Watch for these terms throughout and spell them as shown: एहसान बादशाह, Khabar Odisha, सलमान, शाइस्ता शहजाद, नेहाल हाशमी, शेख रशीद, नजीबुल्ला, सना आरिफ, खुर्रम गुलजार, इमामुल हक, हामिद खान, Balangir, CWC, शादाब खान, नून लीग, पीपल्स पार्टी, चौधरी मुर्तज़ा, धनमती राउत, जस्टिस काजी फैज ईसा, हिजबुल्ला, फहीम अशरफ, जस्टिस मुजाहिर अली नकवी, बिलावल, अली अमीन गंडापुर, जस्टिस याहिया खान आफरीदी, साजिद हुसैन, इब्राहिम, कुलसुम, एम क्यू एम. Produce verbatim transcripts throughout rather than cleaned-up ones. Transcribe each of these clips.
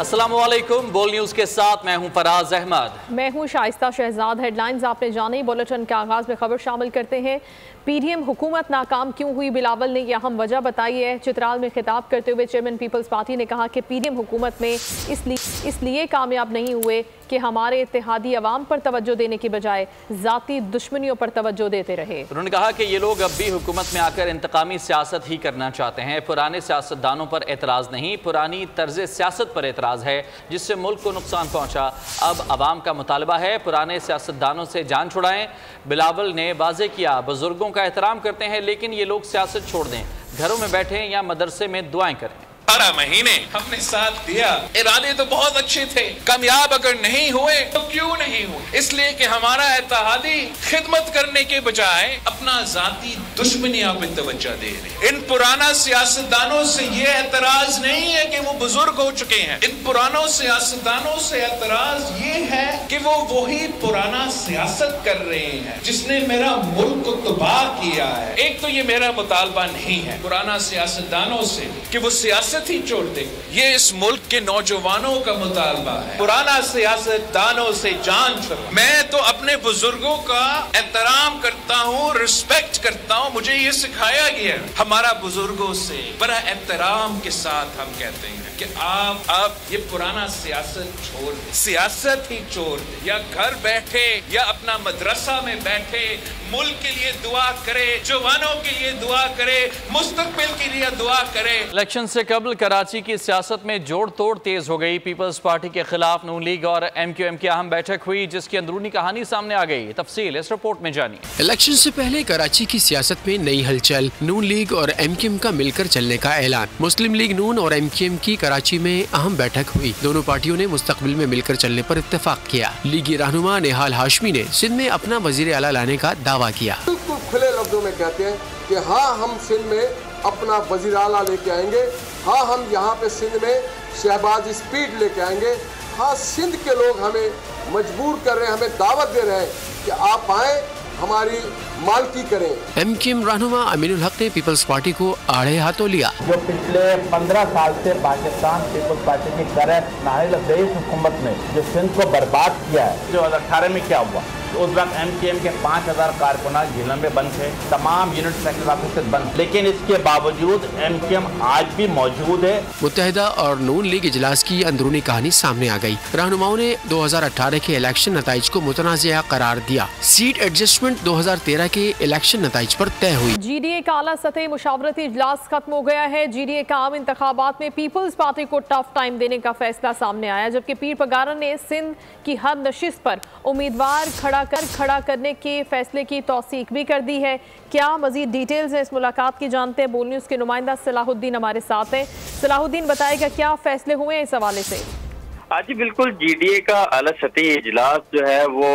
अस्सलामुअलैकुम, बोल न्यूज़ के साथ मैं हूं फराज़ अहमद। मैं हूं शाइस्ता शहजाद। हेडलाइंस आपने जाने, बुलेटिन के आगाज़ में खबर शामिल करते हैं। पीडीएम हुकूमत नाकाम क्यों हुई, बिलावल ने यह हम वजह बताई है। चित्राल में खिताब करते हुए चेयरमैन पीपल्स पार्टी ने कहा कि पीडीएम हुकूमत में इसलिए इसलिए कामयाब नहीं हुए कि हमारे इत्तेहादी अवाम पर तवज्जो देने के बजाय ज़ाती दुश्मनियों पर तवज्जो देते रहे। उन्होंने कहा कि ये लोग अब भी हुकूमत में आकर इंतकामी सियासत ही करना चाहते हैं। पुराने सियासतदानों पर एतराज़ नहीं, पुरानी तर्ज सियासत पर एतराज़ है जिससे मुल्क को नुकसान पहुँचा। अब आवाम का मुतालबा है पुराने सियासतदानों से जान छुड़ाएँ। बिलावल ने वाजे किया, बुजुर्गों का एहतराम करते हैं लेकिन ये लोग सियासत छोड़ दें, घरों में बैठें या मदरसे में दुआएं करें। बारह महीने हमने साथ दिया, इरादे तो बहुत अच्छे थे, कामयाब अगर नहीं हुए तो क्यों नहीं हुए? इसलिए कि हमारा इत्तेहादी खिदमत करने के बजाय अपना जाती दुश्मनियां पे तवज्जो दे रहे। इन पुराना सियासतदानों से ये एतराज नहीं है कि वो बुजुर्ग हो चुके हैं, इन पुरानों सियासतदानों से एतराज ये है कि वो वही पुराना सियासत कर रहे हैं जिसने मेरा मुल्क को तबाह किया है। एक तो ये मेरा मुतालबा नहीं है पुराना सियासतदानों से कि वो सियासत ही छोड़ दे, ये इस मुल्क के नौजवानों का मुतालबा है पुराना सियासतदानों से जान छोड़ो। मैं तो अपने बुजुर्गों का एहतराम करता हूँ, रिस्पेक्ट करता हूँ, मुझे ये सिखाया गया हमारा बुजुर्गों से। बड़ा एहतराम के साथ हम कहते हैं कि आप आप ये पुराना सियासत छोड़ दें, सियासत ही छोड़ दें, या घर बैठे या अपना मदरसा में बैठे मुल्क के लिए दुआ करे, जवानों के लिए दुआ करे, मुस्तकबिल के लिए दुआ करे। इलेक्शन से कबल कराची की सियासत में जोड़ तोड़ तेज हो गई। पीपल्स पार्टी के खिलाफ नून लीग और एम क्यू एम की अहम बैठक हुई जिसकी अंदरूनी कहानी सामने आ गई। तफसील इस रिपोर्ट में जानिए। इलेक्शन से पहले कराची की सियासत में नई हलचल, नून लीग और एम क्यू एम का मिलकर चलने का ऐलान। मुस्लिम लीग नून और एम क्यू एम की कराची में अहम बैठक हुई। दोनों पार्टियों ने मुस्तकबिल में मिलकर चलने पर इत्तेफाक किया। लीगी रहनुमा नेहाल हाशमी ने सिंध में अपना वजीर आला लाने का दावा किया। बिल्कुल खुले लफ्जों में कहते हैं कि हाँ, हम सिंध में अपना वजीर आला लेके आएंगे, हाँ हम यहाँ पे सिंध में शहबाज स्पीड लेके आएंगे, हाँ सिंध के लोग हमें मजबूर कर रहे हैं, हमें दावत दे रहे हैं कि आप आए हमारी मालकी करें। एम क्यू एम रहनुमा इमामुल हक ने पीपल्स पार्टी को आड़े हाथों लिया। जो पिछले पंद्रह साल से पाकिस्तान पीपल्स पार्टी की करप्ट नाहल देश हुकूमत ने जो सिंध को बर्बाद किया है, जो दो हज़ार अठारह में क्या हुआ, तो उस वक्त एम क्यू एम के पाँच हजार कारकुना जिलों में बंद थे, तमाम यूनिट सेक्टर ऑफिस बंद, लेकिन इसके बावजूद एम क्यू एम आज भी मौजूद है। मुतहदा और नून लीग इजलास की अंदरूनी कहानी सामने आ गयी। रहनुमाओं ने दो हजार अठारह के इलेक्शन नताइज को मुतनाज़ा करार दिया। सीट एडजस्टमेंट दो हजार तेरह के इलेक्शन नतीज पर तय हुई। जी डी ए का आला सतह मुशावरती इजलास खत्म हो गया है। जी डी ए का आम इंतखाबात में पीपल्स पार्टी को टफ टाइम देने का फैसला सामने आया, जबकि पीर पगाड़ा ने सिंध की हर नशिस्त पर उम्मीदवार खड़ा कर खड़ा करने के फैसले की तौसीक भी कर दी है। क्या मजीद डिटेल्स है इस मुलाकात की, जानते हैं। बोल न्यूज़ के नुमाइंदा सलाहुद्दीन हमारे साथ हैं। सलाहुद्दीन बताएगा क्या फैसले हुए हैं इस हवाले से। आज बिल्कुल जी डी ए का आला सतह इजलास जो है वो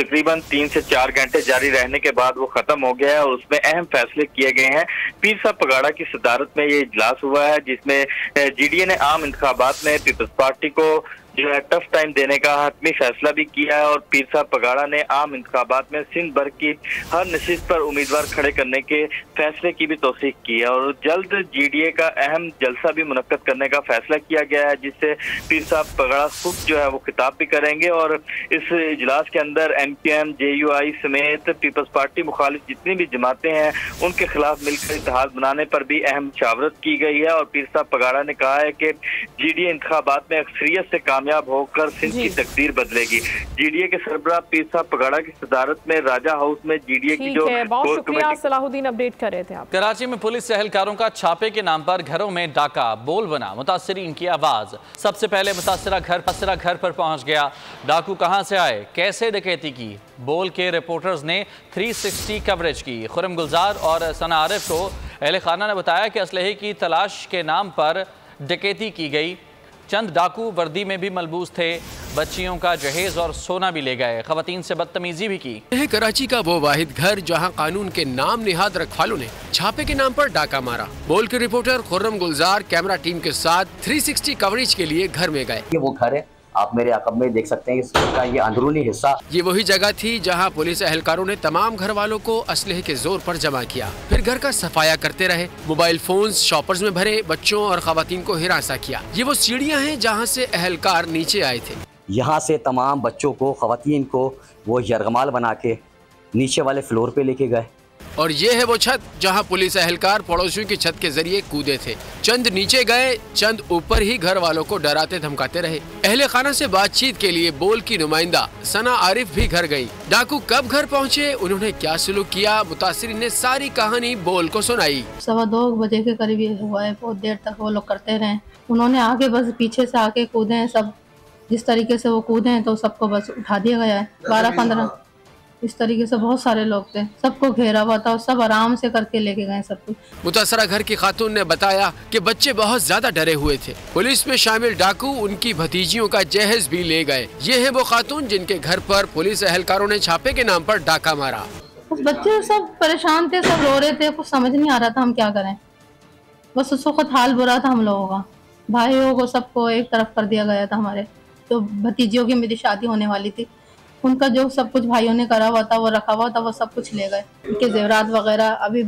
तकरीबन तीन से चार घंटे जारी रहने के बाद वो खत्म हो गया है और उसमें अहम फैसले किए गए हैं। पीर साहब पगाड़ा की सदारत में ये इजलास हुआ है जिसमें जीडीए ने आम इंतखाबात में पीपल्स पार्टी को जो है टफ टाइम देने का हतमी फैसला भी किया है और पीर साहब पगाड़ा ने आम इंतखाबात में सिंध भर की हर नशिस्त पर उम्मीदवार खड़े करने के फैसले की भी तौसीक की है और जल्द जीडीए का अहम जलसा भी मुनक्कद करने का फैसला किया गया है जिससे पीर साहब पगाड़ा खुद जो है वो खिताब भी करेंगे। और इस इजलास के अंदर एम क्यू एम J U I समेत पीपल्स पार्टी मुखालिफ जितनी भी जमातें हैं उनके खिलाफ मिलकर इतिहास बनाने पर भी अहम मशावरत की गई है और पीर साहब पगाड़ा ने कहा है कि जीडीए इंतखाबात में अक्सरियत से काम होकर सिंध की तकदीर बदलेगी। जीडीए के सरबराह पीर साहब पगाड़ा की सदारत में राजा हाउस में जीडीए की जो बहुत शुक्रिया सलाहुद्दीन, अपडेट कर रहे थे आप। कराची में पुलिस एहलकारों का छापे के नाम पर घरों में डाका, बोल बना मुतासरीन की आवाज। सबसे पहले मुतासरा घर मुतासरा घर पर पहुंच गया। डाकू कहां से आए, कैसे डकैती की, बोल के रिपोर्टर्स ने थ्री सिक्सटी कवरेज की। खुर्रम गुलजार और सना आरिफ को अहल खाना ने बताया कि असलहे की तलाश के नाम पर डकैती की गई। चंद डाकू वर्दी में भी मलबूस थे, बच्चियों का जहेज और सोना भी ले गए, खवातीन से बदतमीजी भी की। यह कराची का वो वाहिद घर जहां कानून के नाम निहाद रखवालों ने छापे के नाम पर डाका मारा। बोल के reporter खुर्रम गुलजार camera team के साथ थ्री सिक्सटी कवरेज के लिए घर में गए। ये वो घर है, आप मेरे अकब में देख सकते हैं इसका ये अंदरूनी हिस्सा। ये वही जगह थी जहां पुलिस एहलकारों ने तमाम घर वालों को असलहे के जोर पर जमा किया, फिर घर का सफाया करते रहे, मोबाइल फोन शॉपर्स में भरे, बच्चों और खवातीन को हिरासा किया। ये वो सीढ़ियाँ हैं जहाँ से एहलकार नीचे आए थे। यहाँ से तमाम बच्चों को, खवातीन को वो यरगमाल बना के नीचे वाले फ्लोर पे लेके गए। और ये है वो छत जहां पुलिस एहलकार पड़ोसियों की छत के जरिए कूदे थे। चंद नीचे गए, चंद ऊपर ही घर वालों को डराते धमकाते रहे। अहले खाना से बातचीत के लिए बोल की नुमाइंदा सना आरिफ भी घर गई। डाकू कब घर पहुंचे, उन्होंने क्या सलूक किया, मुतासरीन ने सारी कहानी बोल को सुनाई। सवा दो बजे के करीब ये हुआ है, बहुत देर तक वो लोग करते रहे। उन्होंने आगे बस पीछे से आके कूदे, सब जिस तरीके से वो कूदे हैं तो सबको बस उठा दिया गया है। बारह पंद्रह इस तरीके से बहुत सारे लोग थे, सबको घेरा हुआ था और सब आराम से करके लेके गए सब कुछ। मुतासरा घर की खातून ने बताया कि बच्चे बहुत ज्यादा डरे हुए थे। पुलिस में शामिल डाकू उनकी भतीजियों का जहेज भी ले गए। ये है वो खातून जिनके घर पर पुलिस एहलकारों ने छापे के नाम पर डाका मारा। बस बच्चे सब परेशान थे, सब रो रहे थे, कुछ समझ नहीं आ रहा था हम क्या करें। बस उस वक्त हाल बुरा था हम लोगों का, भाइयों को सबको एक तरफ कर दिया गया था। हमारे तो भतीजियों की मेरी शादी होने वाली थी, उनका जो सब कुछ भाइयों ने करा हुआ था वो रखा हुआ था, वो सब कुछ ले गए, उनके जेवरात वगैरह। अभी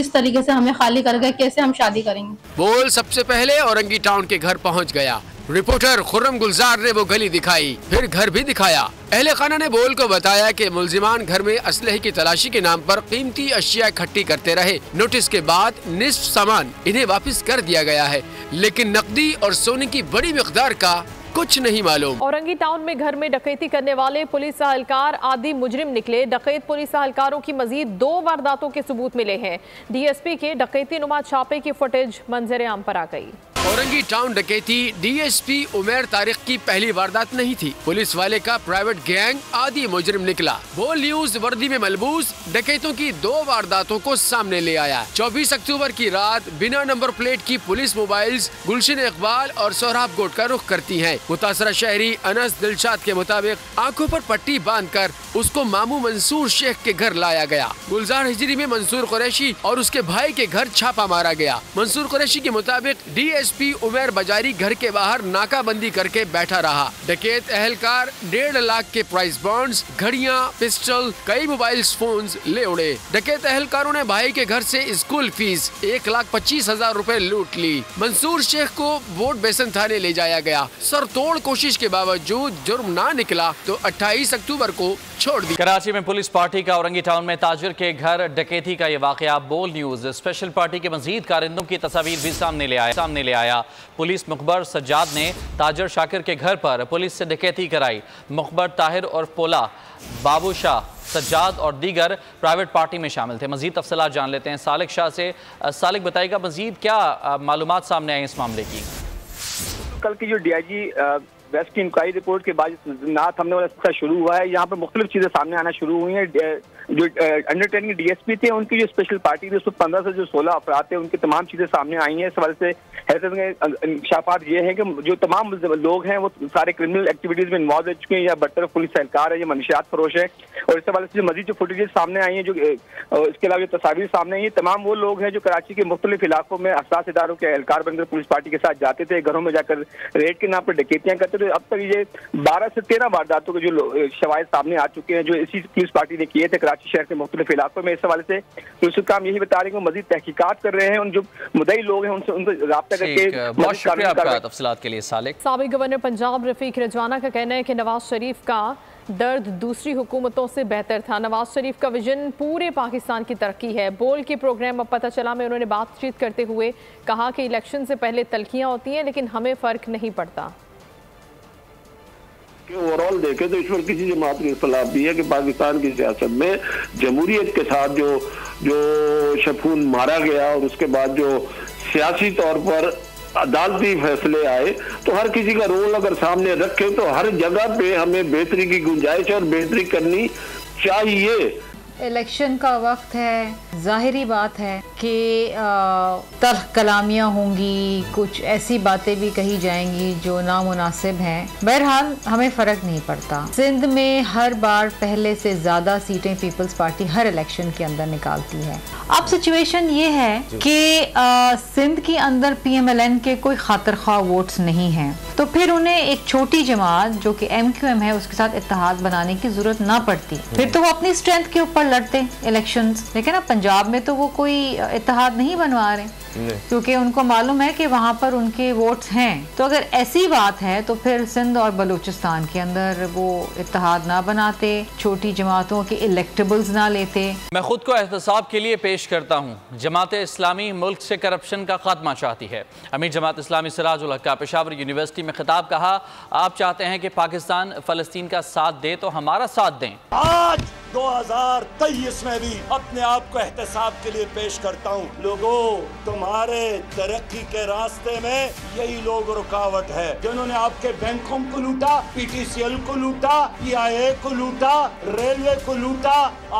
इस तरीके से हमें खाली कर गए, कैसे हम शादी करेंगे। बोल सबसे पहले औरंगी टाउन के घर पहुंच गया। रिपोर्टर खुर्रम गुलजार ने वो गली दिखाई, फिर घर भी दिखाया। अहले खाना ने बोल को बताया कि मुलजिमान घर में असलहे की तलाशी के नाम पर कीमती अशिया इकट्ठी करते रहे। नोटिस के बाद निस्फ सामान इन्हें वापस कर दिया गया है, लेकिन नकदी और सोने की बड़ी मिकदार का कुछ नहीं मालूम। औरंगी टाउन में घर में डकैती करने वाले पुलिस अहलकार आदि मुजरिम निकले। डकैत पुलिस अहलकारों की मजीद दो वारदातों के सबूत मिले हैं। डीएसपी के डकैती नुमा छापे की फुटेज मंजर आम पर आ गई। औरंगी टाउन डकैती डीएसपी उमर तारीख की पहली वारदात नहीं थी। पुलिस वाले का प्राइवेट गैंग आदि मुजरिम निकला। बोल न्यूज वर्दी में मलबूस डकैतों की दो वारदातों को सामने ले आया। चौबीस अक्टूबर की रात बिना नंबर प्लेट की पुलिस मोबाइल्स गुलशन इकबाल और सोहराब गोट का रुख करती है। मुतासरा शहरी अनस दिलशाद के मुताबिक आंखों पर पट्टी बांधकर उसको मामू मंसूर शेख के घर लाया गया। गुलजार हिजरी में मंसूर कुरैशी और उसके भाई के घर छापा मारा गया। मंसूर कुरैशी के मुताबिक डीएसपी उमर बजारी घर के बाहर नाकाबंदी करके बैठा रहा। डकैत एहलकार डेढ़ लाख के प्राइस बॉन्ड्स, घड़ियां, पिस्टल, कई मोबाइल फोन ले उड़े। डकैत एहलकारों ने भाई के घर से स्कूल फीस एक लाख पच्चीस हजार रूपए लूट ली। मंसूर शेख को बोर्ड बेसन थाने ले जाया गया। सर तोड़ कोशिश के बावजूद जुर्म ना निकला तो अट्ठाईस अक्टूबर को छोड़ दी। कराची में पुलिस पार्टी का औरंगी टाउन में ताजिर के घर डकैती का ये वाकया बोल न्यूज स्पेशल पार्टी के मजीद कारिंदों की तस्वीर भी सामने ले आया सामने ले आया पुलिस मुखबर सज्जाद ने ताजिर शाकिर के घर पर पुलिस से डकैती कराई। मुखबर ताहिर और पोला बाबू शाह सज्जाद और दीगर प्राइवेट पार्टी में शामिल थे। मजीद तफसीलात जान लेते हैं सालिक शाह से। सालिक बताएगा मजीद क्या मालूमात सामने आई इस मामले की। कल की जो डीआईजी वेस्ट की इंक्वायरी रिपोर्ट के बाद ना थमने वाला सिलसिला शुरू हुआ है। यहाँ पर मुख्तलिफ चीज़ें सामने आना शुरू हुई हैं। जो अंडर ट्रेनिंग डीएसपी थे, उनकी जो स्पेशल पार्टी थी उसमें पंद्रह से जो सोलह अफराद थे, उनकी तमाम चीज़ें सामने आई हैं। इस हवाले से हैरत के इंकशाफात ये हैं कि जो तमाम लोग हैं वो सारे क्रिमिनल एक्टिविटीज़ में इन्वॉल्व हो चुके हैं, या बदतरफ पुलिस एहलकार है, या मनशियात फरोश है। और इस हवाले से जो मजीद जो फुटेज सामने आई हैं, जो इसके अलावा जो तस्वीर सामने आई हैं, तमाम वो लोग हैं जो कराची के मुख्तलिफ इलाकों में हसास इदारों के एहलकार बनकर पुलिस पार्टी के साथ जाते थे, घरों में जाकर रेड के नाम पर डकैतियाँ करते थे। तो अब तक ये बारह से तेरह वारदातों के जो शवाहिद सामने आ चुके हैं जो इसी पुलिस पार्टी ने किए थे कराची शहर के मुख्तलिफ इलाकों में। इस हवाले से पुलिस काम यही बता रहे हैं, मजीद तहकीकात कर रहे हैं। उन जो मुद्दई लोग हैं उनसे उनको राब्ता करके बहुत शुक्रिया आपका तफसीलात के लिए सालिक। साबिक़ गवर्नर पंजाब रफीक रजवाना का कहना है कि नवाज शरीफ का दर्द दूसरी हुकूमतों से बेहतर था। नवाज शरीफ का विजन पूरे पाकिस्तान की तरक्की है। बोल के प्रोग्राम अब पता चला में उन्होंने बातचीत करते हुए कहा कि इलेक्शन से पहले तलखियाँ होती हैं, लेकिन हमें फ़र्क नहीं पड़ता। ओवरऑल देखें तो इस पर किसी जमात के खिलाफ भी है कि पाकिस्तान की सियासत में जमहूरियत के साथ जो जो शफून मारा गया और उसके बाद जो सियासी तौर पर अदालती फैसले आए, तो हर किसी का रोल अगर सामने रखें तो हर जगह पे हमें बेहतरी की गुंजाइश और बेहतरी करनी चाहिए। इलेक्शन का वक्त है, जाहिरी बात है कि तर्क कलामियाँ होंगी, कुछ ऐसी बातें भी कही जाएंगी जो नामुनासिब हैं। बहरहाल हमें फ़र्क नहीं पड़ता। सिंध में हर बार पहले से ज़्यादा सीटें पीपल्स पार्टी हर इलेक्शन के अंदर निकालती है। अब सिचुएशन ये है कि सिंध के अंदर पी एम एल एन के कोई खातर खा वोट्स नहीं हैं, तो फिर उन्हें एक छोटी जमात जो कि एम क्यू एम है उसके साथ इत्तेहाद बनाने की ज़रूरत ना पड़ती, फिर तो वो अपनी स्ट्रेंथ के ऊपर लड़ते इलेक्शंस। लेकिन अब पंजाब में तो वो कोई इत्तेहाद नहीं बनवा रहे क्योंकि उनको मालूम है कि वहाँ पर उनके वोट्स हैं। तो अगर ऐसी बात है तो फिर सिंध और बलूचिस्तान के अंदर वो इत्तेहाद ना बनाते, छोटी जमातों के इलेक्टेबल्स ना लेते। मैं खुद को एहतसाब के लिए पेश करता हूँ। जमात इस्लामी मुल्क से करप्शन का खात्मा चाहती है। अमीर जमात इस्लामी सिराजुल हक का पेशावर यूनिवर्सिटी में खिताब, कहा आप चाहते हैं कि पाकिस्तान फलस्तीन का साथ दे तो हमारा साथ दें। आज दो हजार तेईस में भी अपने आप को एहतसाब के लिए पेश करता हूँ। लोगों, तुम्हारे तरक्की के रास्ते में यही लोग रुकावट है जिन्होंने आपके बैंकों को लूटा, पीटीसीएल को लूटा, पीआईए को लूटा, रेलवे को लूटा,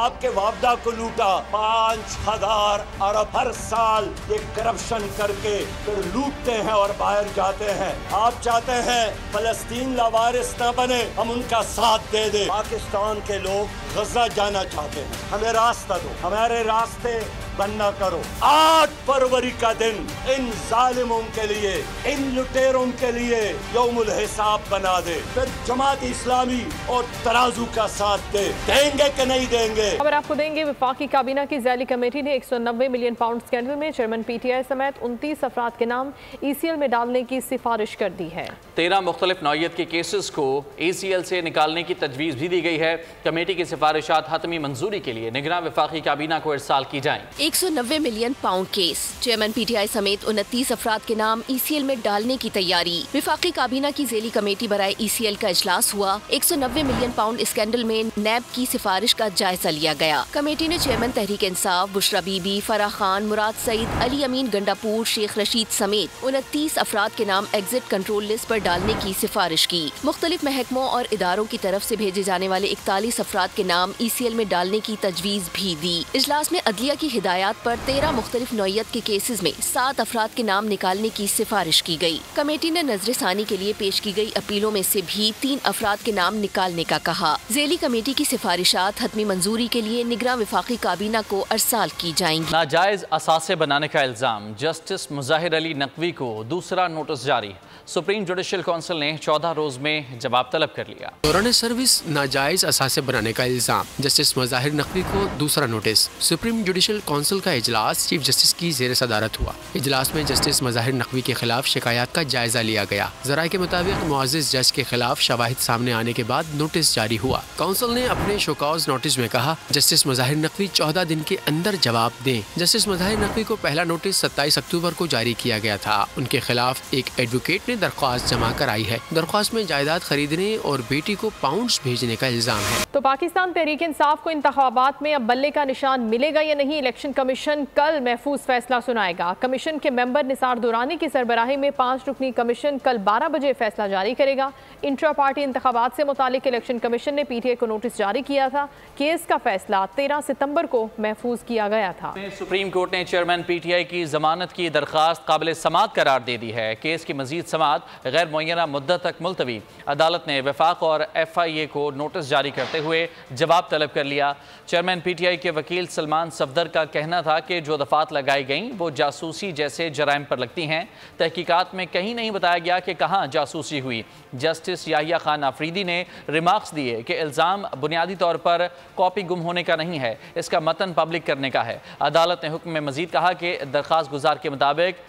आपके वापदा को लूटा। पाँच हजार अरब हर साल ये करप्शन करके फिर लूटते हैं और बाहर जाते हैं। आप चाहते हैं फलस्तीन लावारिस न बने, हम उनका साथ दे दे। पाकिस्तान के लोग गजा जाना चाहते हैं, हमें रास्ता दो, हमारे रास्ते बनना करो। आठ फरवरी का दिन इन जालिमों के लिए, इन लुटेरों के लिए यौमुल हिसाब बना दे। फिर जमात इस्लामी और तराजू का साथ दे। देंगे कि नहीं देंगे? खबर आपको देंगे। वफाकी काबीना की जैली कमेटी ने एक सौ नब्बे मिलियन पाउंड स्कैंडल में चेयरमैन पी टी आई समेत उनतीस अफराद के नाम ई सी एल में डालने की सिफारिश कर दी है। तेरह मुख्तलिफ नौयत के केसेस को ई सी एल से निकालने की तजवीज़ भी दी गई है। कमेटी की सिफारिशात हतमी मंजूरी के लिए निगरां वफाकी काबीना को इरसाल की जाए। एक सौ नब्बे million pound case chairman PTI समेत उनतीस अफराद के नाम ईसीएल में डालने की तैयारी। विफाकी काबीना की जेली कमेटी बराए ईसीएल का इजलास हुआ। एक सौ नब्बे मिलियन पाउंड स्कैंडल में नैब की सिफारिश का जायजा लिया गया। कमेटी ने चेयरमैन तहरीक इंसाफ, बुशरा बीबी, फराह खान, मुराद सईद, अली अमीन गंडापुर, शेख रशीद समेत उनतीस अफराद के नाम एग्जिट कंट्रोल लिस्ट पर डालने की सिफारिश की। मुख्तलिफ महकमों और इदारों की तरफ से भेजे जाने वाले इकतालीस अफराद के नाम ईसीएल में डालने की तजवीज़ भी दी। इजलास में अदलिया की हिदायत पर तेरह मुख्तलिफ नौयत के केसेस में सात अफराद के नाम निकालने की सिफारिश की गई। कमेटी ने नजर सानी के लिए पेश की गई अपीलों में से भी तीन अफराद के नाम निकालने का कहा। जेली कमेटी की सिफारिशात हतमी मंजूरी के लिए निगरां वफाकी काबीना को अरसाल की जाएंगी। नाजायज असासे बनाने का इल्जाम, जस्टिस मुजाहिर अली नकवी को दूसरा नोटिस जारी। सुप्रीम जुडिशल काउंसिल ने चौदह रोज में जवाब तलब कर लिया। दौरान सर्विस नाजायज असासे बनाने का इल्जाम, जस्टिस मुजाहिर नकवी को दूसरा नोटिस। सुप्रीम जुडिशल काउंसिल का इजलास चीफ जस्टिस की जेर सदारत हुआ। इजलास में जस्टिस मुजाहिर नकवी के खिलाफ शिकायत का जायजा लिया गया। जराये के मुताबिक मुअज़्ज़ज़ जज के खिलाफ शवाहिद सामने आने के बाद नोटिस जारी हुआ। काउंसिल ने अपने शोकॉज नोटिस में कहा जस्टिस मुजाहिर नकवी चौदह दिन के अंदर जवाब दें। जस्टिस मुजाहिर नकवी को पहला नोटिस सत्ताईस अक्टूबर को जारी किया गया था। उनके खिलाफ एक एडवोकेट ने दरख्वास्त जमा कराई है। दरख्वास्त में जायदाद खरीदने और बेटी को पाउंड्स भेजने का इल्जाम है। तो पाकिस्तान तहरीक इंसाफ को इंतखाबात में अब बल्ले का निशान मिलेगा या नहीं? इलेक्शन कमीशन कल महफूज फैसला सुनाएगा। कमीशन के मेंबर निसार दुरानी की सरबराही में पांच रुकनी कमीशन कल बारह बजे फैसला जारी करेगा। इंट्रा पार्टी इंतखाबात से मुतालिक इलेक्शन कमीशन ने पीटीए को नोटिस जारी किया था। केस का फैसला तेरह सितंबर को महफूज किया गया था। सुप्रीम कोर्ट ने चेयरमैन पीटीआई की जमानत की दरख्वास्त काबिल समात करार दे दी है। केस की मजीद समात गैर मुय्यना मुद्दत तक मुलतवी। अदालत ने वफाक और एफ आई ए को नोटिस जारी करते हुए जवाब तलब कर लिया। चेयरमैन पीटीआई के वकील सलमान सफदर का कहना था कि जो दफात लगाई गई वो जासूसी जैसे जराइम पर लगती हैं। तहकीकात में कहीं नहीं बताया गया कि कहाँ जासूसी हुई। जस्टिस याहिया खान आफरीदी ने रिमार्क्स दिए कि इल्ज़ाम बुनियादी तौर पर कॉपी गुम होने का नहीं है, इसका मतन पब्लिक करने का है। अदालत ने हुक्म में मजीद कहा कि दरख्वास्त गुजार के मुताबिक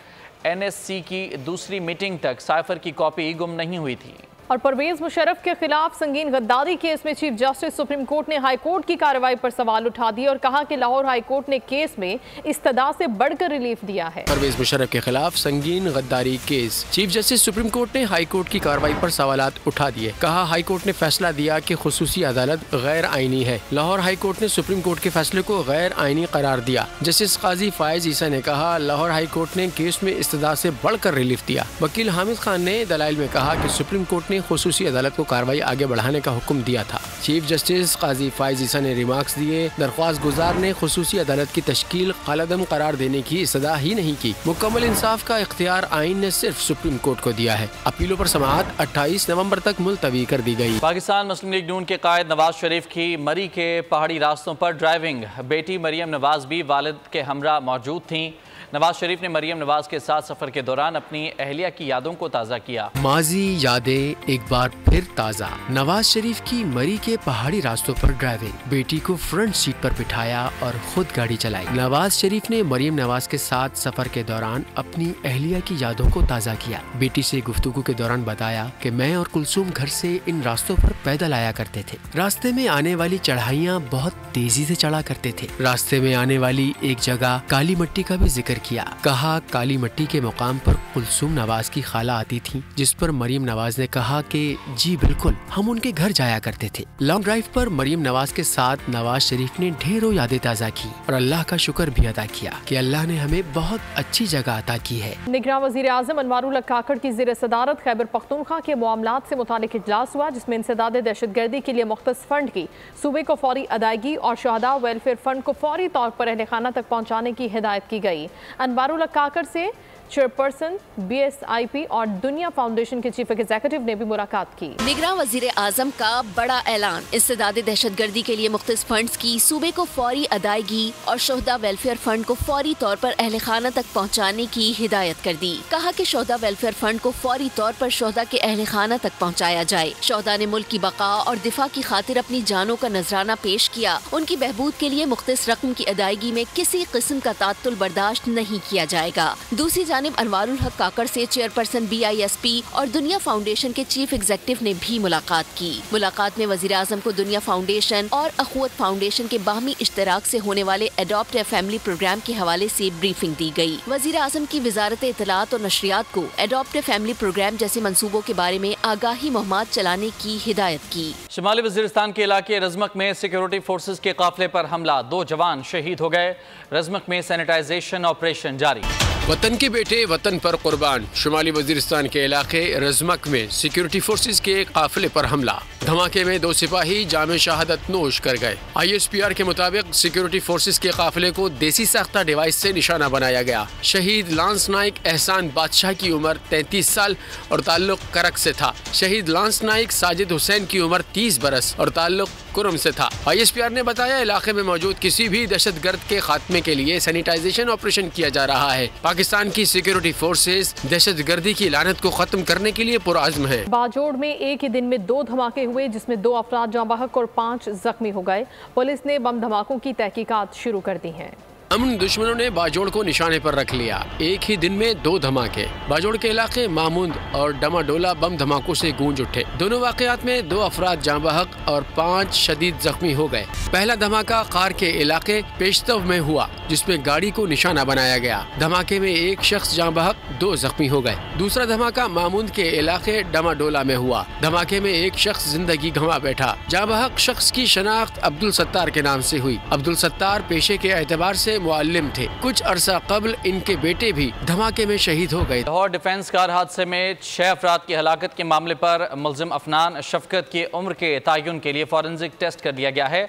एन एस सी की दूसरी मीटिंग तक साइफर की कॉपी गुम नहीं हुई थी। और परवेज मुशर्रफ के खिलाफ संगीन गद्दारी केस में चीफ जस्टिस सुप्रीम कोर्ट ने हाई कोर्ट की कार्रवाई पर सवाल उठा दिए और कहा कि लाहौर हाई कोर्ट ने केस में इस्तदा से बढ़कर रिलीफ दिया है। परवेज मुशर्रफ के खिलाफ संगीन गद्दारी case, chief justice supreme court ने हाई कोर्ट की कार्रवाई पर सवालात उठा दिए। कहा हाई कोर्ट ने फैसला दिया कि खुसूसी अदालत गैर आईनी है। लाहौर हाई कोर्ट ने सुप्रीम कोर्ट के फैसले को गैर आईनी करार दिया। जस्टिस काजी फैज ईसा ने कहा लाहौर हाई कोर्ट ने केस में इस्तदा से बढ़कर रिलीफ दिया। वकील हामिद खान ने दलाइल में कहा कि सुप्रीम कोर्ट खुसूसी अदालत को कार्रवाई आगे बढ़ाने का हुक्म दिया था। चीफ जस्टिस काजी फैज ईसा ने रिमार्क्स दिए। दरख्वास्त गुजार ने खुसूसी अदालत की तश्कील कालादम करार देने की इस्तदा ही नहीं की। मुकम्मल इंसाफ का इख्तियार आइन ने सिर्फ सुप्रीम कोर्ट को दिया है। अपीलों पर समाअत अट्ठाईस नवम्बर तक मुलतवी कर दी गयी। पाकिस्तान मुस्लिम लीग नून के कायद नवाज शरीफ की मरी के पहाड़ी रास्तों पर ड्राइविंग, बेटी मरियम नवाज भी वालिद के हमरा मौजूद थीं। नवाज शरीफ ने मरियम नवाज के साथ सफर के दौरान अपनी अहलिया की यादों को ताज़ा किया। माजी यादें एक बार फिर ताज़ा। नवाज शरीफ की मरी के पहाड़ी रास्तों पर ड्राइविंग, बेटी को फ्रंट सीट पर बिठाया और खुद गाड़ी चलाई। नवाज शरीफ ने मरियम नवाज के साथ सफर के दौरान अपनी अहलिया की यादों को ताज़ा किया। बेटी से गुफ्तगू के दौरान बताया कि मैं और कुलसुम घर से इन रास्तों पर पैदल आया करते थे। रास्ते में आने वाली चढ़ाइयाँ बहुत तेजी से चढ़ा करते थे। रास्ते में आने वाली एक जगह काली मिट्टी का भी जिक्र किया। कहा काली मिट्टी के मुकाम पर कुलसुम नवाज की खाला आती थी, जिस पर मरियम नवाज ने कहा कि जी बिल्कुल, हम उनके घर जाया करते थे। लॉन्ग ड्राइव पर मरियम नवाज के साथ नवाज शरीफ ने ढेरों यादें ताज़ा की और अल्लाह का शुक्र भी अदा किया कि अल्लाह ने हमें बहुत अच्छी जगह अता की है। निगरान वज़ीर आज़म अनवारुल्लाह काकड़ की ज़ेर सदारत खैबर पख्तूनख्वा के मामलात से मुतालिक इजलास हुआ, जिसमें इंसदाद दहशतगर्दी के लिए मुख्तस फंड की सूबे को फौरी अदायगी और शहदा वेलफेयर फंड को फौरी तौर पर अहल खाना तक पहुँचाने की हिदायत की गई। अनवारुल्लाह काकड़ से chairperson, B S I P और दुनिया फाउंडेशन के चीफ एग्जीक्यूटिव ने भी मुलाकात की। निगरान वजीर आजम का बड़ा ऐलान, इंसदाद दहशतगर्दी के लिए मुख्तस फंड्स की सूबे को फौरी अदायगी और शोहदा वेलफेयर फंड को फौरी तौर पर अहल खाना तक पहुँचाने की हिदायत कर दी। कहा कि शोहदा वेलफेयर फंड को फौरी तौर पर शोहदा के अहल खाना तक पहुँचाया जाए। शोहदा ने मुल्क की बका और दिफा की खातिर अपनी जानों का नजराना पेश किया। उनकी बहबूद के लिए मुख्तस रकम की अदायगी में किसी किस्म का तातुल बर्दाश्त नहीं किया जाएगा। दूसरी जानिब अनवारुल हक काकड़ से chairperson B I S P और दुनिया फाउंडेशन के चीफ एग्जीक्यूटिव ने भी मुलाकात की। मुलाकात में वजीर आजम को दुनिया फाउंडेशन और अखुवत फाउंडेशन के बाहमी इश्तराक से होने वाले अडॉप्ट ए फैमिली प्रोग्राम के हवाले से ब्रीफिंग दी गई। वजीर आजम की वजारत इतलात और नशरियात को अडॉप्ट ए फैमिली प्रोग्राम जैसे मनसूबों के बारे में आगाही मुहिम चलाने की हिदायत की। शिमाली वजीरिस्तान के इलाके रजमक में सिक्योरिटी फोर्सेज के काफिले पर हमला, दो जवान शहीद हो गए। रजमक में सैनिटाइजेशन ऑपरेशन जारी। वतन के बेटे वतन पर कुर्बान। शुमाली वजीरिस्तान के इलाके रजमक में सिक्योरिटी फोर्सेज के काफिले पर हमला, धमाके में दो सिपाही जामे शहादत नोश कर गए। आई एस पी आर के मुताबिक सिक्योरिटी फोर्सेज के काफिले को देसी साख्ता डिवाइस से निशाना बनाया गया। शहीद लांस नाइक एहसान बादशाह की उम्र तैंतीस साल और ताल्लुक करक से था। शहीद लांस नाइक साजिद हुसैन की उम्र तीस बरस और ताल्लुक कुरम से था। आई एस पी आर ने बताया इलाके में मौजूद किसी भी दहशत गर्द के खात्मे के लिए सैनिटाइजेशन ऑपरेशन किया जा रहा है। पाकिस्तान की सिक्योरिटी फोर्सेज दहशत गर्दी की लानत को खत्म करने के लिए पुरअज़्म है। बाजोड़ में एक ही दिन में दो धमाके हुए, जिसमें दो अफराद जाँ बहक और पाँच जख्मी हो गए। पुलिस ने बम धमाकों की तहकीकात शुरू कर दी है। अमन दुश्मनों ने बाजोड़ को निशाने पर रख लिया। एक ही दिन में दो धमाके। बाजोड़ के इलाके मामुंद और डमाडोला बम धमाकों से गूंज उठे। दोनों वाकयात में दो अफराद जाँ बहक और पाँच शदीद जख्मी हो गए। पहला धमाका खार के इलाके पेशतव में हुआ, जिसमें गाड़ी को निशाना बनाया गया। धमाके में एक शख्स जाँ बहक, दो जख्मी हो गए। दूसरा धमाका मामुंद के इलाके डमाडोला में हुआ। धमाके में एक शख्स जिंदगी गंवा बैठा। जाँ बहक शख्स की शनाख्त अब्दुल सत्तार के नाम से हुई। अब्दुल सत्तार पेशे के एतबार से मुअल्लिम थे। कुछ अरसा कबल इनके बेटे भी धमाके में शहीद हो गए। लाहौर डिफेंस कार हादसे में छह अफराद की हलाकत के मामले पर मुलजिम अफनान शफकत की उम्र के तयन के लिए फॉरेंसिक टेस्ट कर लिया गया है।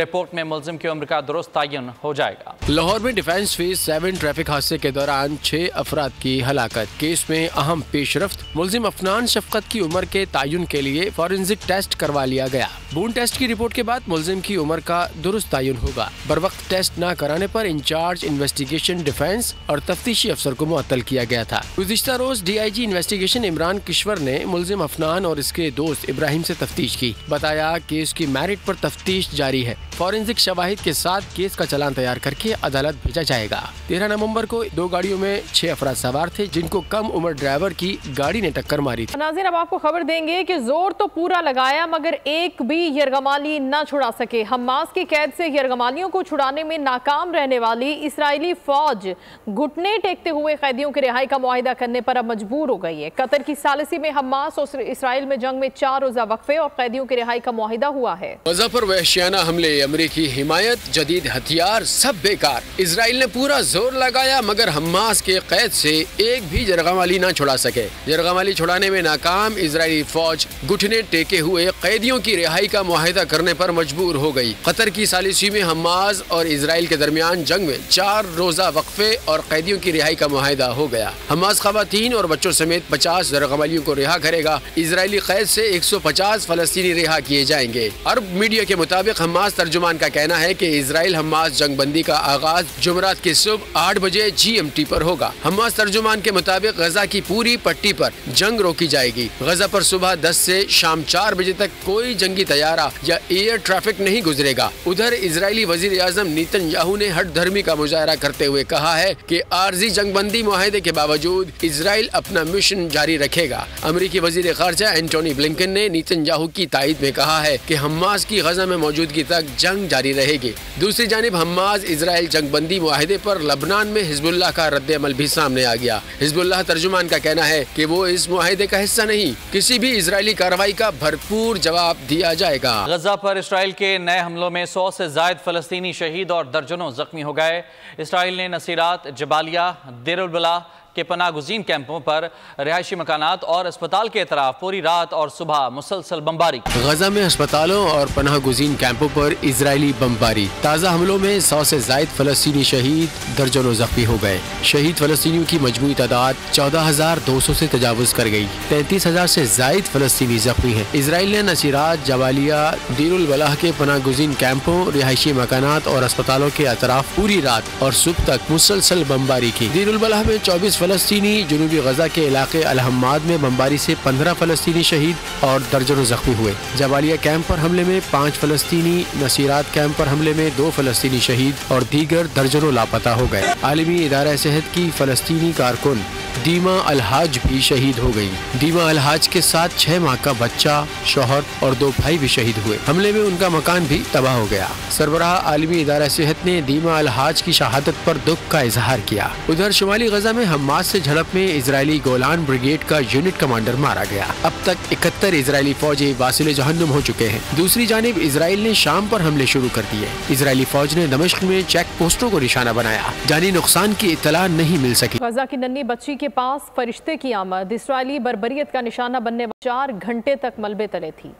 रिपोर्ट में मुलजिम की उम्र का दुरुस्त तयन हो जाएगा। लाहौर में डिफेंस फेज सेवन ट्रैफिक हादसे के दौरान छह अफराद की हलाकत केस में अहम पेशरफ्त। मुलजिम अफनान शफकत की उम्र के तयन के लिए फॉरेंसिक टेस्ट करवा लिया गया। बून टेस्ट की रिपोर्ट के बाद मुलजिम की उम्र का दुरुस्त तयन होगा। बरवक्त टेस्ट न कराने पर इंचार्ज इन्वेस्टिगेशन डिफेंस और तफ्तीशी अफसर को मुअत्तल किया गया था। गुज़िश्ता रोज D I G investigation Imran Kishwar ने मुलजिम अफनान और इसके दोस्त इब्राहिम से तफ्तीश की। बताया केस की मेरिट पर तफ्तीश जारी है। फॉरेंसिक शवाहिद के साथ केस का चालान तैयार करके अदालत भेजा जाएगा। तेरह नवम्बर को दो गाड़ियों में छह अफराद सवार थे, जिनको कम उम्र ड्राइवर की गाड़ी ने टक्कर मारी थी। नाज़रीन, अब आपको खबर देंगे की जोर तो पूरा लगाया मगर एक भी यरगमाली न छुड़ा सके। हमास की कैद से यरगमालियों को छुड़ाने में नाकाम रहने वाली इस्राइली फौज घुटने टेकते हुए कैदियों की रिहाई का मुआहिदा करने पर अब मजबूर हो गई है। कतर की सालिसी में हमास और इसराइल में जंग में चार रोजा वक्फे और कैदियों की रिहाई का मुआहिदा हुआ है। गजा पर वहशियाना हमले, अमरीकी हिमायत, जदीद हथियार, सब बेकार। इसराइल ने पूरा जोर लगाया मगर हमास के कैद से एक भी यरगमाली न छुड़ा सके। यरगमाली छुड़ाने में नाकाम इसराइली फौज घुटने टेके हुए कैदियों की रिहाई का मुआहिदा करने पर मजबूर हो गई। कतर की सालिसी में हमास और इसराइल के दरमियान जंग में चार रोजा वक्फे और कैदियों की रिहाई का मुआहिदा हो गया। हमास खवातीन और बच्चों समेत पचास जरगमालियों को रिहा करेगा। इसराइली कैद से एक सौ पचास फलस्तीनी रिहा किए जाएंगे। अरब मीडिया के मुताबिक हमास तर्जुमान का कहना है कि इसराइल हमास जंग बंदी का आगाज जुमरात की सुबह आठ बजे जी एम टी पर होगा। हमास तर्जुमान के मुताबिक गजा की पूरी पट्टी पर जंग रोकी जाएगी। गजा पर सुबह दस से शाम चार बजे तक कोई जंगी तैयारा या एयर ट्रैफिक नहीं गुजरेगा। उधर इजरायली वजीर आजम नेतन्याहू ने हट धर्मी का मुजाहरा करते हुए कहा है कि आर्जी जंगबंदी मुआहदे के बावजूद इसराइल अपना मिशन जारी रखेगा। अमरीकी वजीर खारजा एंटोनी ब्लिंकन ने नेतन्याहू की ताईद में कहा है कि हमास की गजा में मौजूदगी तक जंग जारी रहेगी। दूसरी जानिब हमास इसराइल जंगबंदी मुआहदे पर लबनान में हिजबुल्लाह का रद्द अमल भी सामने आ गया। हिजबुल्लाह तर्जुमान का कहना है कि वो इस मुआहदे का हिस्सा नहीं, किसी भी इजरायली कार्रवाई का भरपूर जवाब दिया जाएगा। गजा पर इसराइल के नए हमलों में सौ से जायद फलस्तीनी शहीद और दर्जनों जख्मी हो गए। इसराइल ने नसीरात, जबालिया, देरुलबला के पनागुजीन कैंपों पर रिहायशी मकानात और अस्पताल के अतराफ पूरी रात और सुबह मुसलसल बमबारी। गजा में अस्पतालों और पनागुजीन कैंपों पर इजरायली बमबारी। ताज़ा हमलों में सौ से जायद फलस्तीनी शहीद, दर्जनों जख्मी हो गए। शहीद फलस्तीनियों की मजमूई तादाद चौदह हजार दो सौ से तजावुज कर गयी। तैंतीस हजार से जायद फलस्तीनी जख्मी है। इसराइल ने नसीरात, जबालिया, दीरुलबलाह के पनागुजीन कैंपों, रिहायशी मकानात और अस्पतालों के अतराफ पूरी रात और सुबह तक मुसलसल बमबारी की। दीरुलबलाह में चौबीस फलस्तीनी, जनूबी गजा के इलाके अलहम्माद में बमबारी से पंद्रह फलस्तीनी शहीद और दर्जनों जख्मी हुए। जबालिया कैंप पर हमले में पाँच फलस्तीनी, नसीरात कैंप पर हमले में दो फलस्तीनी शहीद और दीगर दर्जनों लापता हो गए। आलमी इदारा सेहत की फलस्तीनी कारकुन दीमा अलहाज भी शहीद हो गई। दीमा अलहाज के साथ छह माह का बच्चा, शोहर और दो भाई भी शहीद हुए। हमले में उनका मकान भी तबाह हो गया। सरबराह आलमी इदारा सेहत ने दीमा अलहाज की शहादत पर दुख का इजहार किया। उधर शुमाली गजा में हमास से झड़प में इजरायली गोलान ब्रिगेड का यूनिट कमांडर मारा गया। अब तक इकहत्तर इजरायली फौजी वासिले जहन्नुम हो चुके हैं। दूसरी जानिब इसराइल ने शाम पर हमले शुरू कर दिए। इसराइली फौज ने दमिश्क में चेक पोस्टों को निशाना बनाया। जानी नुकसान की इतला नहीं मिल सकी। गजा की नन्ही बच्ची के पास फरिश्ते की आमद। इसराइली बर्बरियत का निशाना बनने वाली चार घंटे तक मलबे तले थी।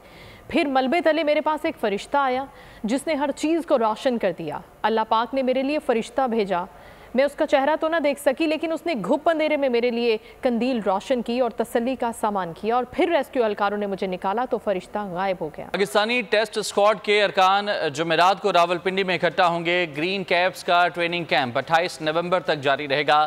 फिर मलबे तले मेरे पास एक फरिश्ता आया जिसने हर चीज़ को रोशन कर दिया। अल्लाह पाक ने मेरे लिए फरिश्ता भेजा। मैं उसका चेहरा तो ना देख सकी, लेकिन उसने घुप अंधेरे में मेरे लिए कंदील रोशन की और तसल्ली का सामान किया। और फिर रेस्क्यू अहलकारों ने मुझे निकाला तो फरिश्ता गायब हो गया। पाकिस्तानी टेस्ट स्क्वाड के अरकान जुमेरात को रावलपिंडी में इकट्ठा होंगे। ग्रीन कैप्स का ट्रेनिंग कैंप अट्ठाईस नवम्बर तक जारी रहेगा।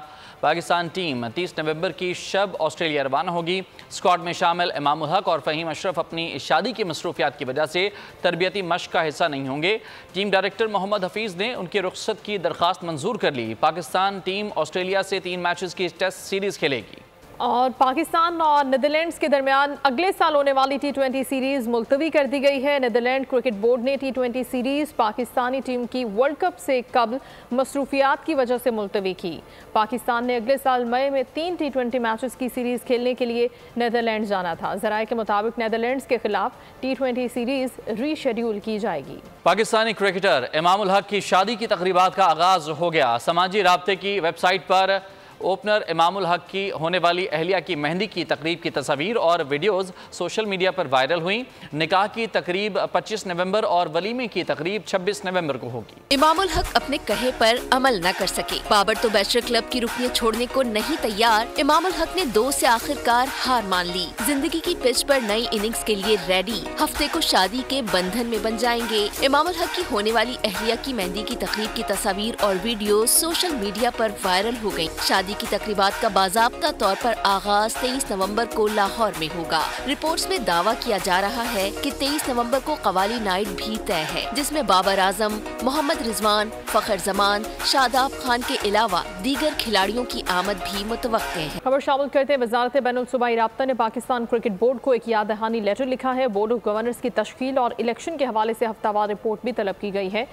पाकिस्तान टीम तीस नवंबर की शब ऑस्ट्रेलिया रवाना होगी। स्क्वाड में शामिल इमामुल हक और फहीम अशरफ अपनी शादी की मसरूफियात की वजह से तरबियती मश्क का हिस्सा नहीं होंगे। टीम डायरेक्टर मोहम्मद हफीज़ ने उनकी रुख्सत की दरख्वास्त मंजूर कर ली। पाकिस्तान टीम ऑस्ट्रेलिया से तीन मैचेस की टेस्ट सीरीज खेलेगी। और पाकिस्तान और नीदरलैंड्स के दरमियान अगले साल होने वाली टी ट्वेंटी सीरीज़ मुलतवी कर दी गई है। नीदरलैंड क्रिकेट बोर्ड ने T twenty series Pakistani team की वर्ल्ड कप से कबल मसरूफियात की वजह से मुलतवी की। पाकिस्तान ने अगले साल मई में तीन टी ट्वेंटी मैचेस की सीरीज़ खेलने के लिए नीदरलैंड जाना था। ज़राए के मुताबिक नीदरलैंड्स के खिलाफ टी ट्वेंटी सीरीज़ रीशेड्यूल की जाएगी। पाकिस्तानी क्रिकेटर इमामुल हक की शादी की तकरीबात का आगाज़ हो गया। समाजी राब्ते की वेबसाइट पर ओपनर इमामुल हक की होने वाली अहलिया की मेहंदी की तकरीब की तस्वीर और वीडियोस सोशल मीडिया पर वायरल हुई। निकाह की तकरीब पच्चीस नवंबर और वलीमे की तकरीब छब्बीस नवंबर को होगी। इमामुल हक अपने कहे पर अमल न कर सके। बाबर तो बैचलर क्लब की रुकनियत छोड़ने को नहीं तैयार। इमामुल हक ने दो से आखिरकार हार मान ली। जिंदगी की पिच पर नई इनिंग्स के लिए रेडी। हफ्ते को शादी के बंधन में बन जाएंगे। इमामुल हक की होने वाली अहलिया की मेहंदी की तकरीब की तस्वीर और वीडियो सोशल मीडिया पर वायरल हो गयी। शादी की तकरीबात का बाज़ाब्ता तौर पर आगाज तेईस नवंबर को लाहौर में होगा। रिपोर्ट्स में दावा किया जा रहा है कि तेईस नवंबर को कवाली नाइट भी तय है, जिसमें बाबर आजम, मोहम्मद रिजवान, फखर जमान, शादाब खान के अलावा दीगर खिलाड़ियों की आमद भी मुतवक्के है। खबर शामिल करते हैं। वजारत बैनुल सूबाई राब्ता ने पाकिस्तान क्रिकेट बोर्ड को एक याद दहानी लेटर लिखा है। बोर्ड ऑफ गवर्नर्स की तश्कील और इलेक्शन के हवाले से हफ्तावार रिपोर्ट भी तलब की गई है।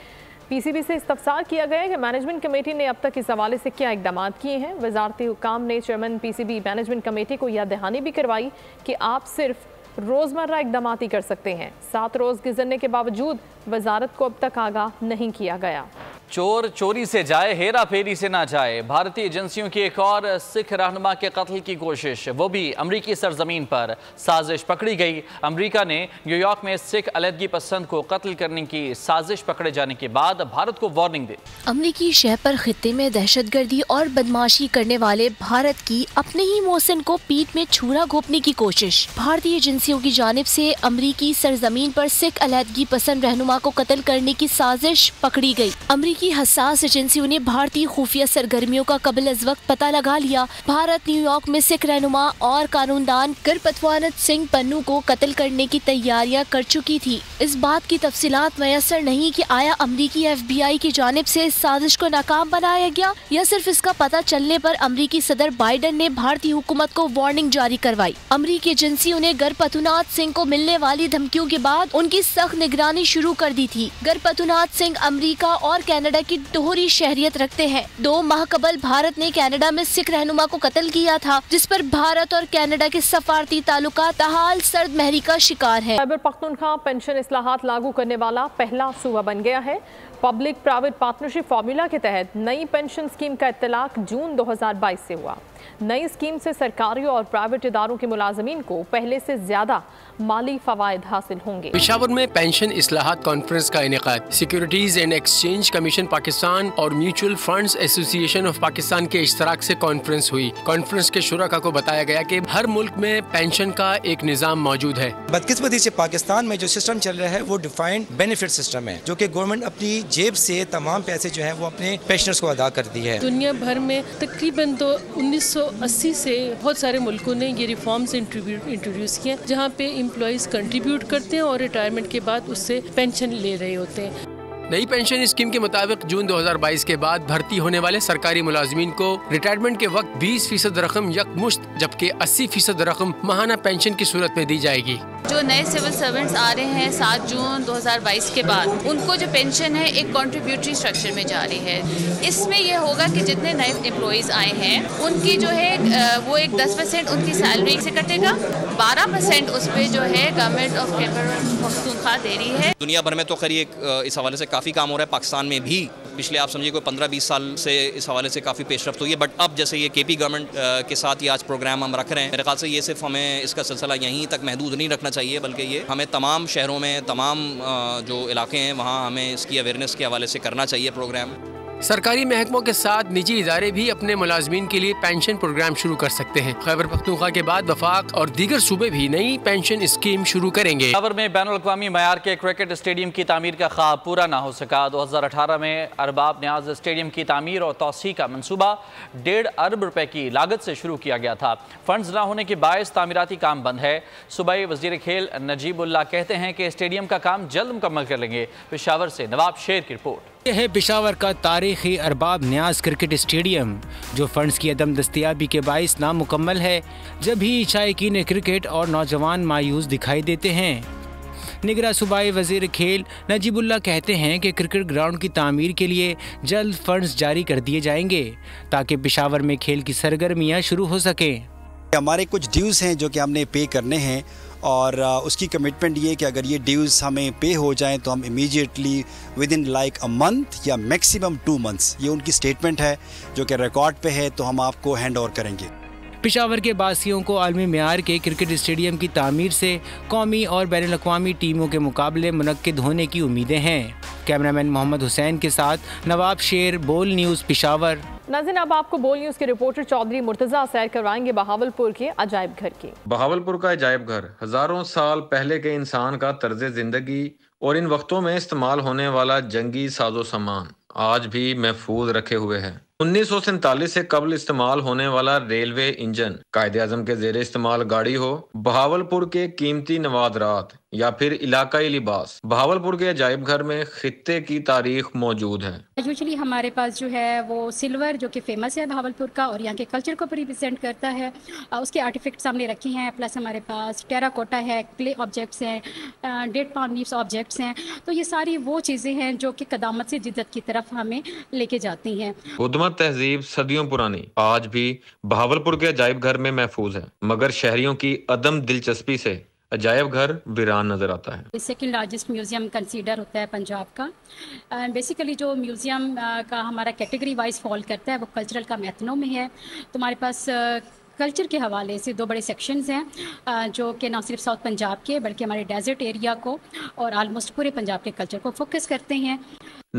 पीसीबी से इस्तफसार किया गया है कि मैनेजमेंट कमेटी ने अब तक इस हवाले से क्या इकदाम किए हैं। वजारती हुकाम ने चेयरमैन पीसीबी मैनेजमेंट कमेटी को यह दहानी भी करवाई कि आप सिर्फ रोज़मर्रा इकदाम ही कर सकते हैं। सात रोज़ गुजरने के बावजूद वजारत को अब तक आगाह नहीं किया गया। चोर चोरी से जाए, हेरा फेरी से ना जाए। भारतीय एजेंसियों की एक और सिख रहनुमा के कत्ल की कोशिश, वो भी अमरीकी सरजमीन पर। साजिश पकड़ी गई। अमरीका ने न्यूयॉर्क में सिख अलहदगी पसंद को कत्ल करने की साजिश पकड़े जाने के बाद भारत को वार्निंग दी। अमरीकी शह पर खित्ते में दहशत गर्दी और बदमाशी करने वाले भारत की अपने ही मोहसिन को पीठ में छुरा घोंपने की कोशिश। भारतीय एजेंसियों की जानिब से अमरीकी सरजमीन पर सिख अलहदगी पसंद रहनुमा को कत्ल करने की साजिश पकड़ी गयी। की हसास एजेंसियों ने भारतीय खुफिया सरगर्मियों का कबल अज वक्त पता लगा लिया। भारत न्यूयॉर्क में सिख रहनुमा और कानूनदान गुरपतवानत सिंह पन्नू को कत्ल करने की तैयारियां कर चुकी थी। इस बात की तफसीलात मयसर नहीं कि आया अमरीकी एफ बी आई की जानिब से इस साजिश को नाकाम बनाया गया या सिर्फ इसका पता चलने पर अमरीकी सदर बाइडन ने भारतीय हुकूमत को वार्निंग जारी करवाई। अमरीकी एजेंसियों ने गुरपतवानत सिंह को मिलने वाली धमकियों के बाद उनकी सख्त निगरानी शुरू कर दी थी। गुरपतवानत सिंह अमरीका और कनाडा की दोहरी शहरियत रखते हैं। दो माह कबल भारत ने कनाडा में सिख रहनुमा को कत्ल किया था, जिस पर भारत और कनाडा के सफारती ताल्लुकात ताहाल सर्द महरी का शिकार है। खैबर पख्तूनख्वा पेंशन इस्लाहात लागू करने वाला पहला सूबा बन गया है। पब्लिक प्राइवेट पार्टनरशिप फार्मूला के तहत नई पेंशन स्कीम का इत्तलाक जून दो हजार बाईस से हुआ। नई स्कीम से सरकारी और प्राइवेट इदारों के मुलाजमीन को पहले से ज्यादा माली फवायद हासिल होंगे। पेशावर में पेंशन इस्लाहात कॉन्फ्रेंस का इनेकाद। Securities and exchange commission Pakistan और mutual funds association of Pakistan के इश्तराक से कॉन्फ्रेंस हुई। कॉन्फ्रेंस के शुरका को बताया गया कि हर मुल्क में पेंशन का एक निज़ाम मौजूद है। बदकिस्मती से पाकिस्तान में जो सिस्टम चल रहा है वो डिफाइंड बेनिफिट सिस्टम है, जो की गवर्नमेंट अपनी जेब से तमाम पैसे जो है वो अपने पेंशनर्स को अदा करती है। दुनिया भर में तकरीबन तो उन्नीस सौ अस्सी से बहुत सारे मुल्कों ने ये रिफॉर्म्स इंट्रोड्यूस किए, जहाँ पे एम्प्लॉइज कंट्रीब्यूट करते हैं और रिटायरमेंट के बाद उससे पेंशन ले रहे होते हैं। नई पेंशन स्कीम के मुताबिक जून दो हजार बाईस के बाद भर्ती होने वाले सरकारी मुलाजमीन को रिटायरमेंट के वक्त बीस फीसद रकम यकमुश्त जबकि अस्सी फीसद रकम माहाना पेंशन की सूरत में दी जाएगी। जो नए सिविल सर्वेंट्स आ रहे हैं सात जून दो हजार बाईस के बाद, उनको जो पेंशन है एक कॉन्ट्रीब्यूटरी स्ट्रक्चर में जा रही है। इसमें यह होगा कि जितने नए एम्प्लॉयज आए हैं उनकी जो है वो एक दस परसेंट उनकी सैलरी से कटेगा, बारह परसेंट उस पर जो है गवर्नमेंट ऑफ खैबर पख्तूनख्वा दे रही है। दुनिया भर में तो खैर इस हवाले से काफ़ी काम हो रहा है। पाकिस्तान में भी पिछले आप समझिए कोई पंद्रह बीस साल से इस हवाले से काफ़ी पेशरफ्त हुई है, बट अब जैसे ये केपी गवर्नमेंट के साथ ये आज प्रोग्राम हम रख रहे हैं, मेरे ख्याल से ये सिर्फ हमें इसका सिलसिला यहीं तक महदूद नहीं रखना चाहिए, बल्कि ये हमें तमाम शहरों में तमाम जो इलाके हैं वहाँ हमें इसकी अवेयरनेस के हवाले से करना चाहिए प्रोग्राम। सरकारी महकमों के साथ निजी इदारे भी अपने मुलाजमीन के लिए पेंशन प्रोग्राम शुरू कर सकते हैं। खैबर पख्तूनख्वा के बाद वफाक और दीगर सूबे भी नई पेंशन स्कीम शुरू करेंगे। खबर में बैनुल अक़वामी मयार के क्रिकेट स्टेडियम की तामीर का ख्वाब पूरा ना हो सका। दो हज़ार अठारह में अरबाब न्याज स्टेडियम की तामीर और तोसी का मनसूबा डेढ़ अरब रुपये की लागत से शुरू किया गया था। फंड्स ना होने के बायस तामीराती काम बंद है। सूबाई वज़ीर खेल नजीबुल्ला कहते हैं कि स्टेडियम का काम जल्द मुकम्मल कर लेंगे। पेशावर से नवाब शेर की रिपोर्ट। यह है पेशावर का तारीखी अरबाब न्याज क्रिकेट स्टेडियम जो फंड्स की अदम दस्तियाबी के बायस नामुकम्मल है। जब भी शायकीन क्रिकेट और नौजवान मायूस दिखाई देते हैं। निगरां सूबाई वजीर खेल नजीबुल्ला कहते हैं कि क्रिकेट ग्राउंड की तामीर के लिए जल्द फंड्स जारी कर दिए जाएंगे ताकि पेशावर में खेल की सरगर्मियाँ शुरू हो सकें। हमारे कुछ ड्यूज़ हैं जो कि हमने पे करने हैं और उसकी कमिटमेंट ये कि अगर ये ड्यूज़ हमें पे हो जाएं तो हम immediately within like a month या मैक्सिमम टू मंथ्स, ये उनकी स्टेटमेंट है जो कि रिकॉर्ड पे है, तो हम आपको हैंड ओवर करेंगे। पेशावर के बासियों को आलमी म्यार के क्रिकेट स्टेडियम की तामीर से कौमी और बैनुल-अक़वामी टीमों के मुकाबले मुनक्किद होने की उम्मीदें हैं। कैमरामैन मोहम्मद हुसैन के साथ नवाब शेर, बोल न्यूज़ पेशावर। नाज़रीन, अब आपको बोल न्यूज़ के रिपोर्टर चौधरी मुर्तज़ा सैर करवाएंगे बहावलपुर के अजायब घर की। बहावलपुर का अजायब घर हजारों साल पहले के इंसान का तर्ज जिंदगी और इन वक्तों में इस्तेमाल होने वाला जंगी साजो सामान आज भी महफूज रखे हुए है। उन्नीस सौ सैतालीस से कबल इस्तेमाल होने वाला रेलवे इंजन, कायदे आजम के जेर इस्तेमाल गाड़ी हो, बहावलपुर के कीमती नवादरात या फिर इलाकाई लिबास, बहावलपुर के अजायब घर में खित्ते की तारीख मौजूद है। यूजुअली हमारे पास जो है वो सिल्वर जो कि फेमस है बहावलपुर का और यहाँ के कल्चर को रिप्रेजेंट करता है, उसके आर्टिफैक्ट सामने रखे हैं। प्लस हमारे पास टेराकोटा है, क्ले ऑब्जेक्ट्स हैं, डेट पाम लीव्स ऑब्जेक्ट्स हैं, तो ये सारी वो चीज़ें हैं जो कि कदामत से जिद्दत की तरफ हमें लेके जाती हैं। उद्यमत तहजीब सदियों पुरानी आज भी बहावलपुर के अजायब घर में महफूज है, मगर शहरियों की अदम दिलचस्पी से अजायब घर वीरान नज़र आता है। सेकेंड लार्जेस्ट म्यूजियम कंसीडर होता है पंजाब का। बेसिकली जो म्यूजियम का हमारा कैटेगरी वाइज फॉल करता है वो कल्चरल का मैथनों में है। तो हमारे पास कल्चर के हवाले से दो बड़े सेक्शंस हैं जो कि ना सिर्फ साउथ पंजाब के बल्कि हमारे डेजर्ट एरिया को और आलमोस्ट पूरे पंजाब के कल्चर को फोकस करते हैं।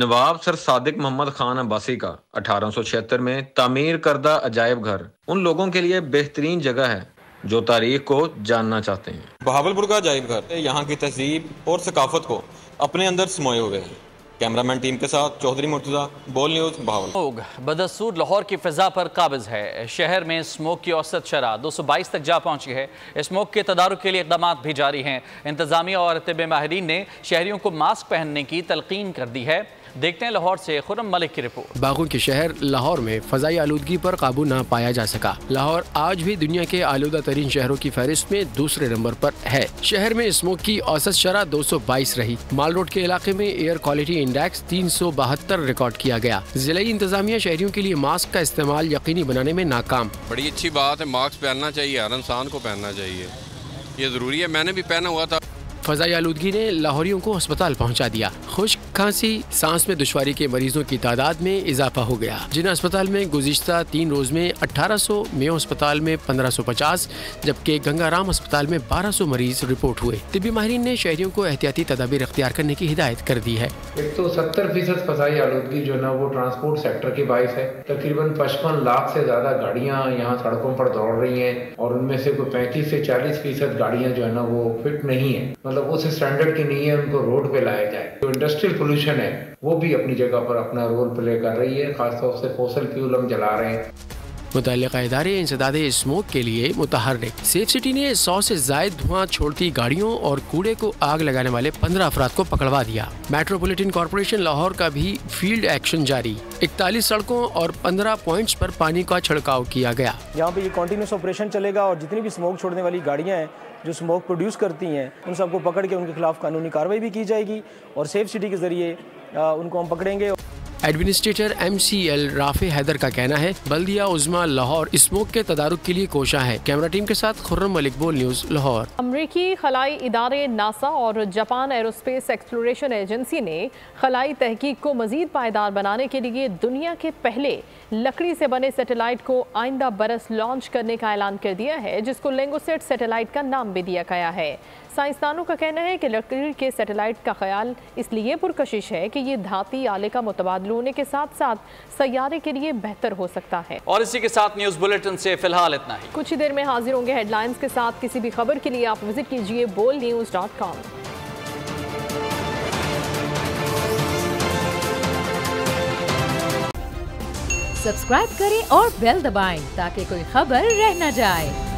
नवाब सर सादिक मोहम्मद खान अब्बासी का अठारह सौ छिहत्तर में तामीर करदा अजायब घर उन लोगों के लिए बेहतरीन जगह है जो तारीख को जानना चाहते हैं। बहावलपुर का अजायब घर यहाँ की तहजीब और सकाफत को अपने अंदर समोए हुए हैं। कैमरामैन टीम के साथ चौधरी मुर्तजा, बोल न्यूज़ बहावल। लोग बदसूर लाहौर की फ़िज़ा पर काबिज़ है। शहर में स्मोक की औसत शरह दो सौ बाईस तक जा पहुँची है। स्मोक के तदारुक के लिए इकदाम भी जारी हैं। इंतजामिया और तिब माहरीन ने शहरियों को मास्क पहनने की तलकीन कर दी है। देखते हैं लाहौर से खुर्रम मलिक की रिपोर्ट। बागों के शहर लाहौर में फ़ज़ाई आलूदगी पर काबू ना पाया जा सका। लाहौर आज भी दुनिया के आलूदा तरीन शहरों की फहरिस्त में दूसरे नंबर पर है। शहर में स्मोक की औसत शरह दो सौ बाईस रही। माल रोड के इलाके में एयर क्वालिटी इंडेक्स तीन सौ बहत्तर रिकॉर्ड किया गया। जिले इंतजामिया शहरियों के लिए मास्क का इस्तेमाल यकीनी बनाने में नाकाम। बड़ी अच्छी बात है, मास्क पहनना चाहिए, हर इंसान को पहनना चाहिए, ये जरूरी है। मैंने भी पहना हुआ था। फ़ज़ाई आलूदगी ने लाहौरियों को अस्पताल पहुंचा दिया। खुश्क खांसी, सांस में दुश्वारी के मरीजों की तादाद में इजाफा हो गया, जिन्हें अस्पताल में गुज़िश्ता तीन रोज में अठारह सौ, मेयो अस्पताल में पंद्रह सौ पचास, जबकि गंगाराम अस्पताल में बारह सौ मरीज रिपोर्ट हुए। तिब्बी माहिरीन ने शहरियों को एहतियाती तदाबीर अख्तियार करने की हिदायत कर दी है। एक तो सत्तर फीसद फ़ज़ाई आलूदगी जो ना वो ट्रांसपोर्ट सेक्टर के बायस है। तकरीबन पचपन लाख से ज्यादा गाड़ियाँ यहाँ सड़कों पर दौड़ रही है और उनमें से कोई पैंतीस से चालीस फीसद गाड़ियाँ जो है ना वो फिट नहीं है, मतलब उस स्टैंडर्ड की नहीं है, उनको रोड पे लाया जाए। जो इंडस्ट्रियल पोल्यूशन है वो भी अपनी जगह पर अपना रोल प्ले कर रही है, खासतौर से फॉसिल फ्यूल हम जला रहे हैं। मुतल्लिक़ा इदारे इंसदाद स्मोक के लिए मुतहर ने सेफ सिटी ने सौ से जायद धुआं छोड़ती गाड़ियों और कूड़े को आग लगाने वाले पंद्रह अफराद को पकड़वा दिया। मेट्रोपॉलिटन कॉरपोरेशन लाहौर का भी फील्ड एक्शन जारी। इकतालीस सड़कों और पंद्रह पॉइंट्स पर पानी का छिड़काव किया गया। यहाँ पे ये कॉन्टीन्यूस ऑपरेशन चलेगा और जितनी भी स्मोक छोड़ने वाली गाड़ियाँ हैं जो स्मोक प्रोड्यूस करती हैं उन सबको पकड़ के उनके खिलाफ कानूनी कार्रवाई भी की जाएगी और सेफ सिटी के जरिए उनको हम पकड़ेंगे। Administrator M C L Rafay Haider का कहना है बल्दिया उजमा लाहौर स्मोक के तदारुक के लिए कोशा है। कैमरा टीम के साथ खुर्रम मलिक, बोल न्यूज़ लाहौर। अमरीकी खलाई इदारे नासा और जापान एरोस्पेस एक्सप्लोरेशन एजेंसी ने खलाई तहकीक को मजीद पायदार बनाने के लिए दुनिया के पहले लकड़ी से बने सैटेलाइट को आइंदा बरस लॉन्च करने का ऐलान कर दिया है, जिसको लेंगोसेट सैटेलाइट का नाम भी दिया गया है। साइंसदानों का कहना है कि लकड़ी के सैटेलाइट का ख्याल इसलिए पुरकशिश है कि ये धाती आले का मुतबादला होने के साथ साथ सैयारे के लिए बेहतर हो सकता है। और इसी के साथ न्यूज़ बुलेटिन से फिलहाल इतना ही। कुछ ही देर में हाजिर होंगे हेडलाइंस के साथ। किसी भी खबर के लिए आप विजिट कीजिए बोल न्यूज़ डॉट कॉम। सब्सक्राइब करें और बेल दबाएं ताकि कोई खबर रह न जाए।